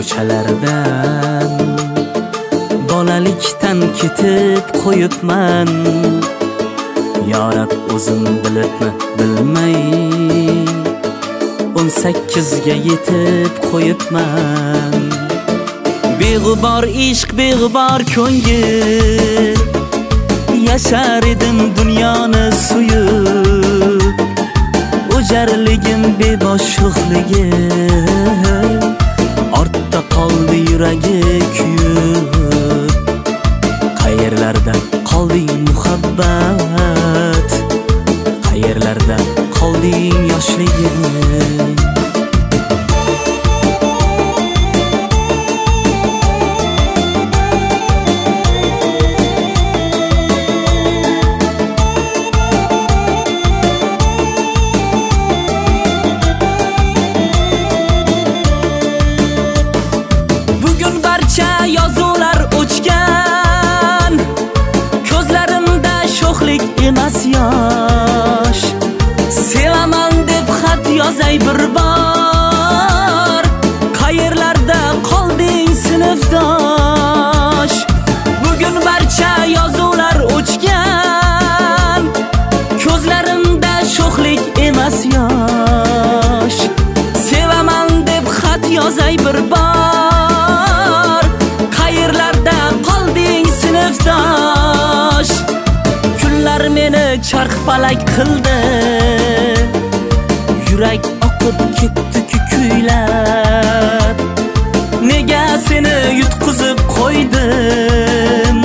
ko'chalardan bolalikdan ketib qo'yibman. Yorab o'zim bilibmi bilmay 18ga yetib qo'yibman. Beg'ubor ishq, beg'ubor ko'ngil, yashar edim dunyoni suyib. O'jarligim beboshliqligi, ortda qoldi yuragi kuyib. Qayerlarda qolding muhabbat, qayerlarda qolding yoshligim? Charxpalak qildi yurak, oqib ketdi kukuylab. Nega seni yutqizib qo'ydim,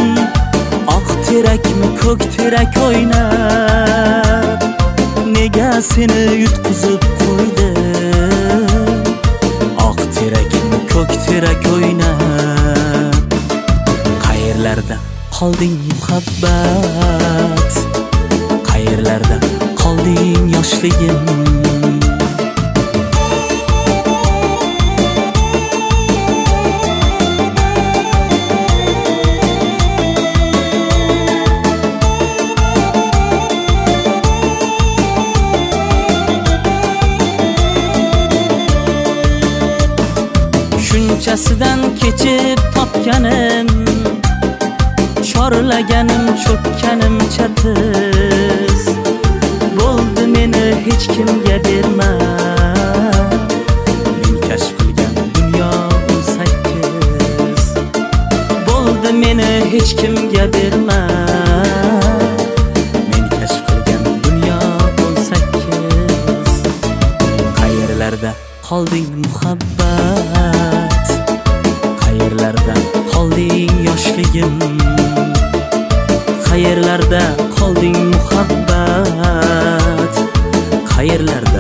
oq terakmi ko'k terak o'ynab? Nega seni yutqizib qo'ydim, oq terakmi ko'k terak o'ynab? Qayerlarda qolding muhabbat, qayerlarda qolding yoshligim? Shunchasidan kechib topganim, chorlaganim, cho'kkanim chatiz. Bo'ldi meni hech kimga berma, men kashf qilgan dunyo 18. Bo'ldi meni hech kimga berma, men kashf qilgan dunyo 18. Qayerlarda qolding muhabbat, qayerlarda qolding yoshligim? Qayerlarda qolding muhabbat, qayerlarda?